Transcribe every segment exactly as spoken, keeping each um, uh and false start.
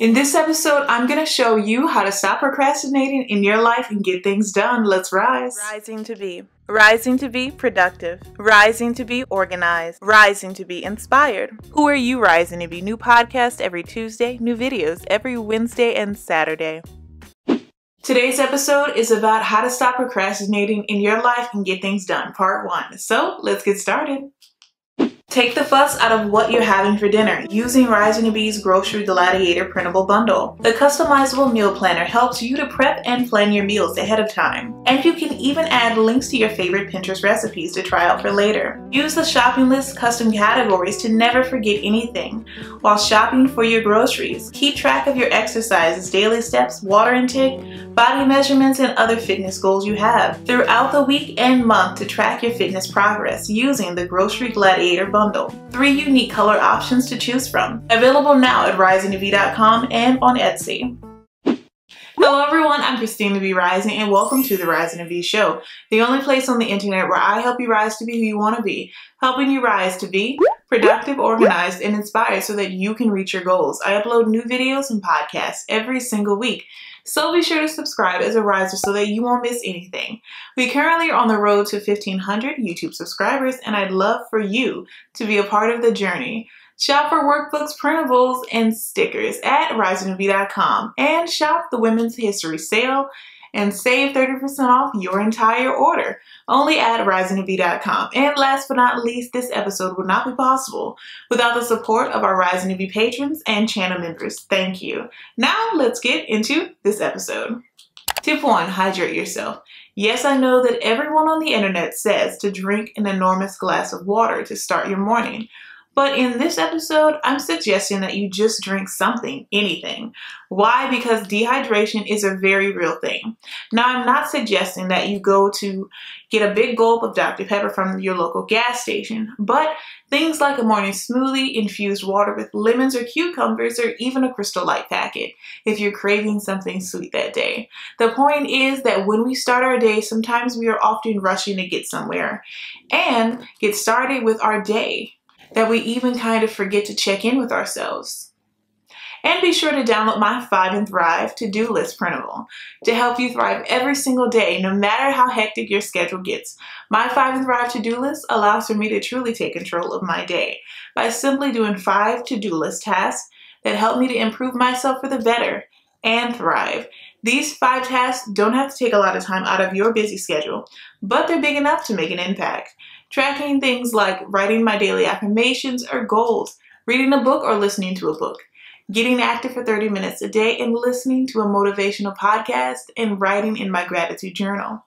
In this episode, I'm going to show you how to stop procrastinating in your life and get things done. Let's rise. Rising to be. Rising to be productive. Rising to be organized. Rising to be inspired. Who are you rising to be? New podcast every Tuesday, new videos every Wednesday and Saturday. Today's episode is about how to stop procrastinating in your life and get things done, part one. So let's get started. Take the fuss out of what you're having for dinner using Rising to Be's Grocery Gladiator printable bundle. The customizable meal planner helps you to prep and plan your meals ahead of time. And you can even add links to your favorite Pinterest recipes to try out for later. Use the shopping list custom categories to never forget anything while shopping for your groceries. Keep track of your exercises, daily steps, water intake, body measurements, and other fitness goals you have throughout the week and month to track your fitness progress using the Grocery Gladiator bundle. Bundle. Three unique color options to choose from. Available now at rising to be dot com and on Etsy. Hello everyone, I'm Christina B. Rising and welcome to The Rising to Be Show, the only place on the internet where I help you rise to be who you want to be, helping you rise to be productive, organized, and inspired so that you can reach your goals. I upload new videos and podcasts every single week. So be sure to subscribe as a riser so that you won't miss anything. We currently are on the road to fifteen hundred YouTube subscribers, and I'd love for you to be a part of the journey. Shop for workbooks, printables, and stickers at rising to be dot com and shop the Women's History Sale and save thirty percent off your entire order only at rising to be dot com. And last but not least, this episode would not be possible without the support of our Rising to Be patrons and channel members. Thank you. Now let's get into this episode. Tip one, hydrate yourself. Yes, I know that everyone on the internet says to drink an enormous glass of water to start your morning. But in this episode, I'm suggesting that you just drink something, anything. Why? Because dehydration is a very real thing. Now, I'm not suggesting that you go to get a big gulp of Doctor Pepper from your local gas station, but things like a morning smoothie, infused water with lemons or cucumbers, or even a Crystal Light packet if you're craving something sweet that day. The point is that when we start our day, sometimes we are often rushing to get somewhere and get started with our day, that we even kind of forget to check in with ourselves. And be sure to download my five and Thrive To-Do List printable to help you thrive every single day, no matter how hectic your schedule gets. My five and Thrive To-Do List allows for me to truly take control of my day by simply doing five to-do list tasks that help me to improve myself for the better and thrive. These five tasks don't have to take a lot of time out of your busy schedule, but they're big enough to make an impact. Tracking things like writing my daily affirmations or goals, reading a book or listening to a book, getting active for thirty minutes a day and listening to a motivational podcast, and writing in my gratitude journal.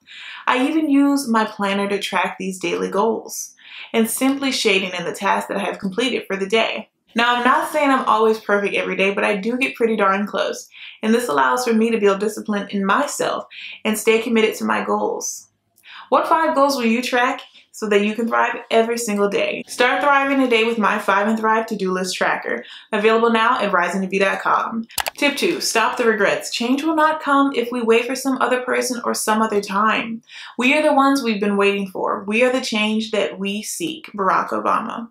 I even use my planner to track these daily goals and simply shading in the tasks that I have completed for the day. Now, I'm not saying I'm always perfect every day, but I do get pretty darn close, and this allows for me to build discipline in myself and stay committed to my goals. What five goals will you track so that you can thrive every single day? Start thriving today with my five and Thrive To-Do List Tracker, available now at rising to be dot com. Tip two, stop the regrets. Change will not come if we wait for some other person or some other time. We are the ones we've been waiting for. We are the change that we seek. Barack Obama.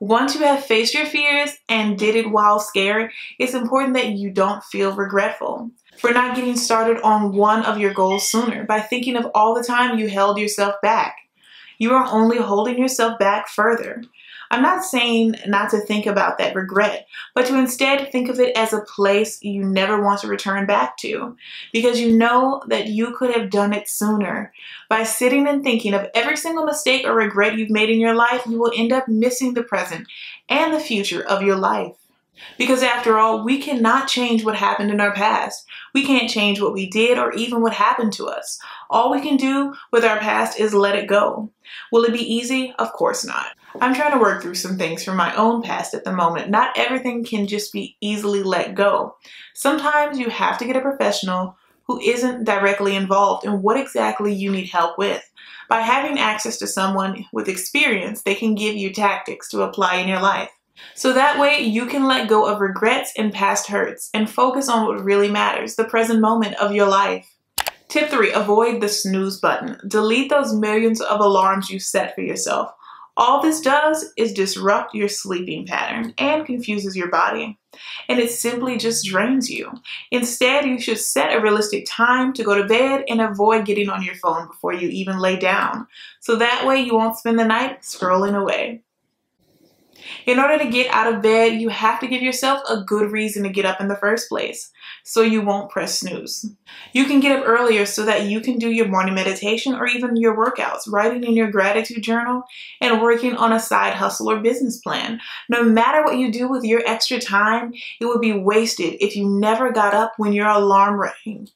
Once you have faced your fears and did it while scared, it's important that you don't feel regretful for not getting started on one of your goals sooner by thinking of all the time you held yourself back. You are only holding yourself back further. I'm not saying not to think about that regret, but to instead think of it as a place you never want to return back to, because you know that you could have done it sooner. By sitting and thinking of every single mistake or regret you've made in your life, you will end up missing the present and the future of your life. Because after all, we cannot change what happened in our past. We can't change what we did or even what happened to us. All we can do with our past is let it go. Will it be easy? Of course not. I'm trying to work through some things from my own past at the moment. Not everything can just be easily let go. Sometimes you have to get a professional who isn't directly involved in what exactly you need help with. By having access to someone with experience, they can give you tactics to apply in your life. So that way you can let go of regrets and past hurts and focus on what really matters, the present moment of your life. Tip three, avoid the snooze button. Delete those millions of alarms you've set for yourself. All this does is disrupt your sleeping pattern and confuses your body, and it simply just drains you. Instead, you should set a realistic time to go to bed and avoid getting on your phone before you even lay down, so that way you won't spend the night scrolling away. In order to get out of bed, you have to give yourself a good reason to get up in the first place, so you won't press snooze. You can get up earlier so that you can do your morning meditation or even your workouts, writing in your gratitude journal, and working on a side hustle or business plan. No matter what you do with your extra time, it would be wasted if you never got up when your alarm rang.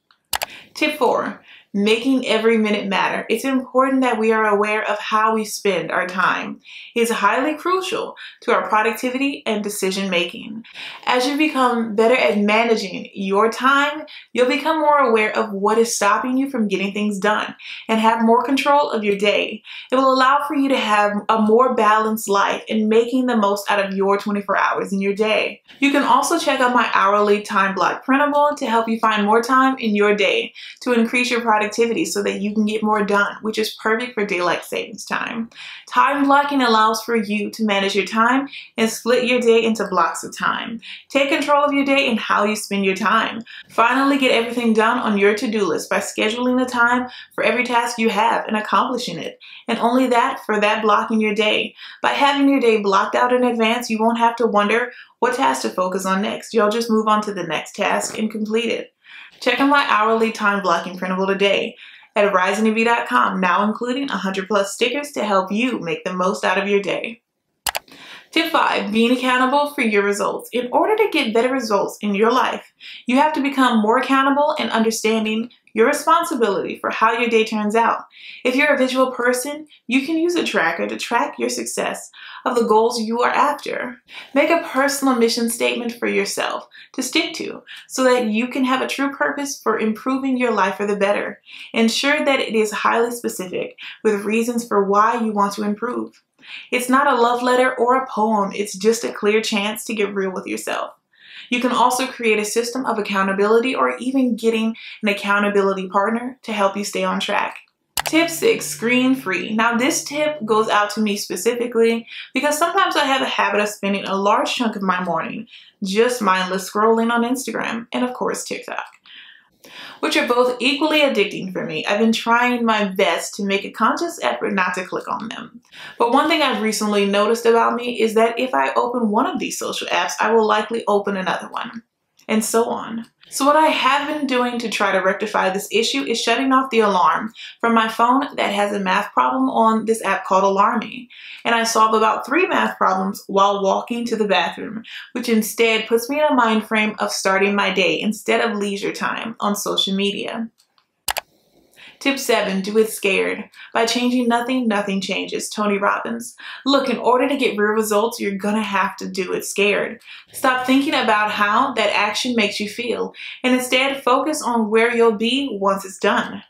Tip four. Making every minute matter. It's important that we are aware of how we spend our time. It's highly crucial to our productivity and decision making. As you become better at managing your time, you'll become more aware of what is stopping you from getting things done and have more control of your day. It will allow for you to have a more balanced life and making the most out of your twenty-four hours in your day. You can also check out my hourly time block printable to help you find more time in your day to increase your productivity Productivity so that you can get more done, which is perfect for daylight savings time. Time blocking allows for you to manage your time and split your day into blocks of time. Take control of your day and how you spend your time. Finally, get everything done on your to-do list by scheduling the time for every task you have and accomplishing it. And only that for that block in your day. By having your day blocked out in advance, you won't have to wonder what task to focus on next. You'll just move on to the next task and complete it. Check out my hourly time blocking printable today at rising to be dot com, now including one hundred plus stickers to help you make the most out of your day. Tip five, being accountable for your results. In order to get better results in your life, you have to become more accountable and understanding your responsibility for how your day turns out. If you're a visual person, you can use a tracker to track your success of the goals you are after. Make a personal mission statement for yourself to stick to so that you can have a true purpose for improving your life for the better. Ensure that it is highly specific with reasons for why you want to improve. It's not a love letter or a poem, it's just a clear chance to get real with yourself. You can also create a system of accountability or even getting an accountability partner to help you stay on track. Tip six, screen free. Now this tip goes out to me specifically because sometimes I have a habit of spending a large chunk of my morning just mindless scrolling on Instagram and of course TikTok, which are both equally addicting for me. I've been trying my best to make a conscious effort not to click on them. But one thing I've recently noticed about me is that if I open one of these social apps, I will likely open another one, and so on. So what I have been doing to try to rectify this issue is shutting off the alarm from my phone that has a math problem on this app called Alarmy. And I solve about three math problems while walking to the bathroom, which instead puts me in a mind frame of starting my day instead of leisure time on social media. Tip seven, do it scared. By changing nothing, nothing changes. Tony Robbins. Look, in order to get real results, you're gonna have to do it scared. Stop thinking about how that action makes you feel and instead focus on where you'll be once it's done.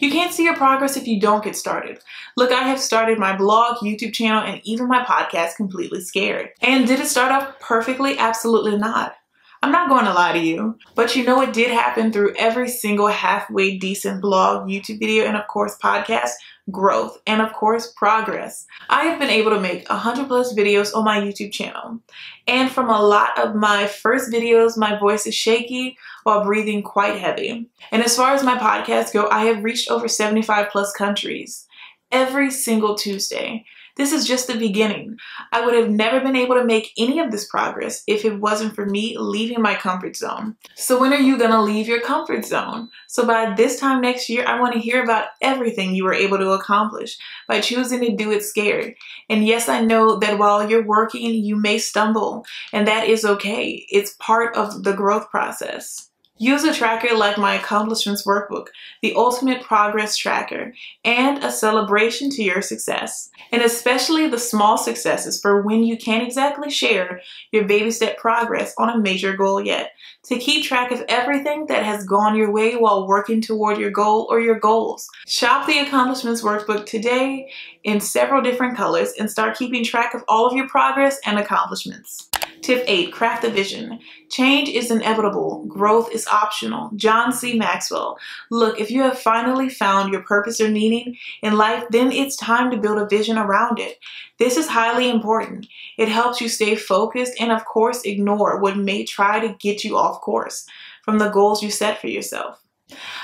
You can't see your progress if you don't get started. Look, I have started my blog, YouTube channel, and even my podcast completely scared. And did it start off perfectly? Absolutely not. I'm not going to lie to you, but you know it did happen through every single halfway decent blog, YouTube video, and of course podcast, growth, and of course progress. I have been able to make one hundred plus videos on my YouTube channel, and from a lot of my first videos, my voice is shaky while breathing quite heavy. And as far as my podcasts go, I have reached over seventy-five plus countries every single Tuesday. This is just the beginning. I would have never been able to make any of this progress if it wasn't for me leaving my comfort zone. So when are you gonna leave your comfort zone? So by this time next year, I wanna hear about everything you were able to accomplish by choosing to do it scared. And yes, I know that while you're working, you may stumble, and that is okay. It's part of the growth process. Use a tracker like my accomplishments workbook, the ultimate progress tracker, and a celebration to your success, and especially the small successes for when you can't exactly share your baby step progress on a major goal yet. To keep track of everything that has gone your way while working toward your goal or your goals. Shop the accomplishments workbook today in several different colors and start keeping track of all of your progress and accomplishments. Tip eight, craft the vision. Change is inevitable. Growth is optional. John C. Maxwell. Look, if you have finally found your purpose or meaning in life, then it's time to build a vision around it. This is highly important. It helps you stay focused and, of course, ignore what may try to get you off course from the goals you set for yourself.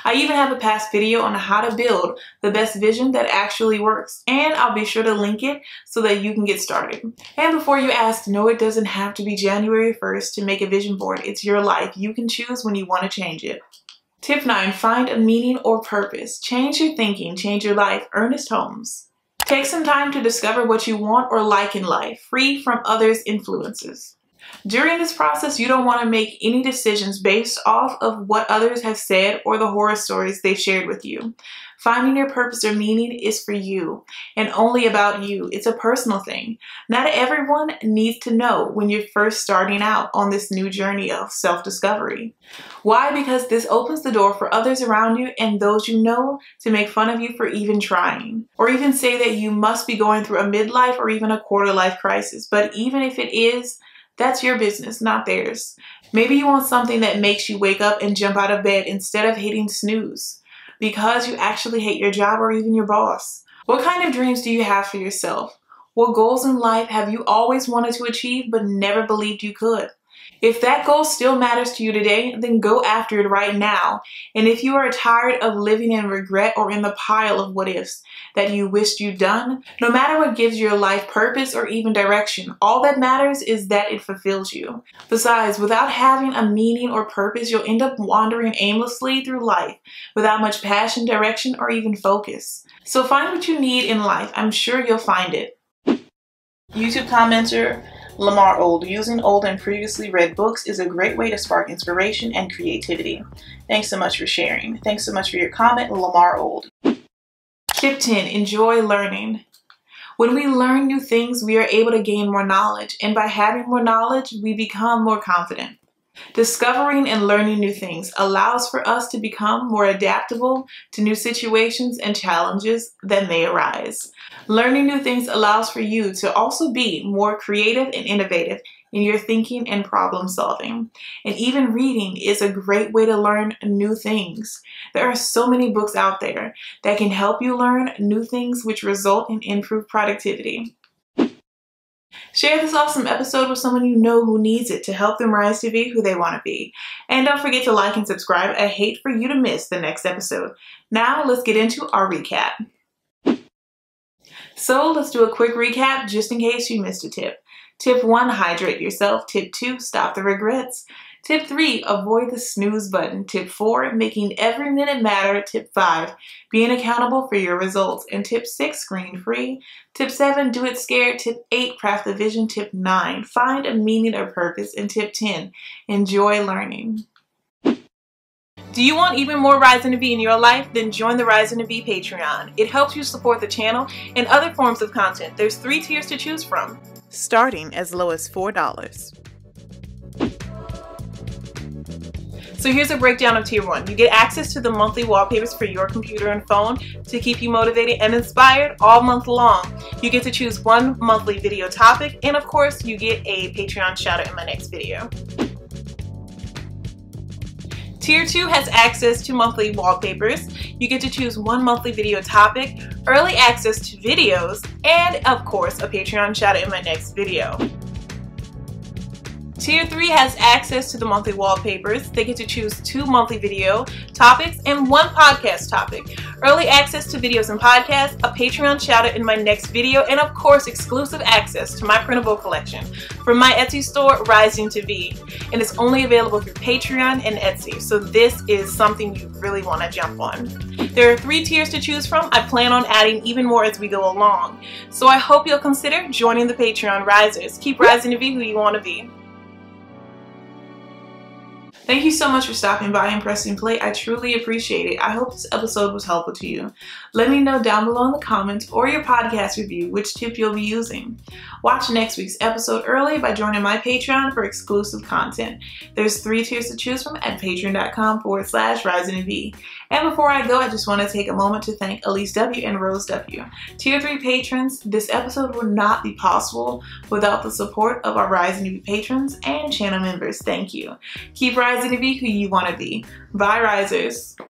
I even have a past video on how to build the best vision that actually works, and I'll be sure to link it so that you can get started. And before you ask, no, it doesn't have to be January first to make a vision board. It's your life. You can choose when you want to change it. Tip nine, find a meaning or purpose. Change your thinking, change your life. Ernest Holmes. Take some time to discover what you want or like in life, free from others' influences. During this process, you don't want to make any decisions based off of what others have said or the horror stories they've shared with you. Finding your purpose or meaning is for you and only about you. It's a personal thing. Not everyone needs to know when you're first starting out on this new journey of self-discovery. Why? Because this opens the door for others around you and those you know to make fun of you for even trying, or even say that you must be going through a midlife or even a quarter-life crisis. But even if it is, that's your business, not theirs. Maybe you want something that makes you wake up and jump out of bed instead of hitting snooze because you actually hate your job or even your boss. What kind of dreams do you have for yourself? What goals in life have you always wanted to achieve but never believed you could? If that goal still matters to you today, then go after it right now. And if you are tired of living in regret or in the pile of what ifs that you wished you'd done, no matter what gives your life purpose or even direction, all that matters is that it fulfills you. Besides, without having a meaning or purpose, you'll end up wandering aimlessly through life without much passion, direction, or even focus. So find what you need in life. I'm sure you'll find it. YouTube commenter Lamar Old, using old and previously read books is a great way to spark inspiration and creativity. Thanks so much for sharing. Thanks so much for your comment, Lamar Old. Tip ten, enjoy learning. When we learn new things, we are able to gain more knowledge, and by having more knowledge, we become more confident. Discovering and learning new things allows for us to become more adaptable to new situations and challenges that may arise. Learning new things allows for you to also be more creative and innovative in your thinking and problem solving. And even reading is a great way to learn new things. There are so many books out there that can help you learn new things, which result in improved productivity. Share this awesome episode with someone you know who needs it to help them rise to be who they want to be. And don't forget to like and subscribe. I hate for you to miss the next episode. Now let's get into our recap. So let's do a quick recap just in case you missed a tip. Tip one, hydrate yourself. Tip two, stop the regrets. Tip three, avoid the snooze button. Tip four, making every minute matter. Tip five, being accountable for your results. And tip six, screen free. Tip seven, do it scared. Tip eight, craft the vision. Tip nine, find a meaning or purpose. And tip ten, enjoy learning. Do you want even more Rising to Be in your life? Then join the Rising to Be Patreon. It helps you support the channel and other forms of content. There's three tiers to choose from, starting as low as four dollars. So here's a breakdown of tier one. You get access to the monthly wallpapers for your computer and phone to keep you motivated and inspired all month long. You get to choose one monthly video topic, and of course you get a Patreon shout out in my next video. Tier two has access to monthly wallpapers. You get to choose one monthly video topic, early access to videos, and of course a Patreon shout out in my next video. Tier three has access to the monthly wallpapers. They get to choose two monthly video topics and one podcast topic, early access to videos and podcasts, a Patreon shout out in my next video, and of course exclusive access to my printable collection from my Etsy store, Rising to Be. And it's only available through Patreon and Etsy, so this is something you really want to jump on. There are three tiers to choose from. I plan on adding even more as we go along, so I hope you'll consider joining the Patreon Risers. Keep rising to be who you want to be. Thank you so much for stopping by and pressing play. I truly appreciate it. I hope this episode was helpful to you. Let me know down below in the comments or your podcast review which tip you'll be using. Watch next week's episode early by joining my Patreon for exclusive content. There's three tiers to choose from at patreon dot com forward slash rising to be. And before I go, I just want to take a moment to thank Elise W. and Rose W. Tier three patrons, this episode would not be possible without the support of our Rising to Be patrons and channel members. Thank you. Keep rising to be who you want to be. Bye, risers.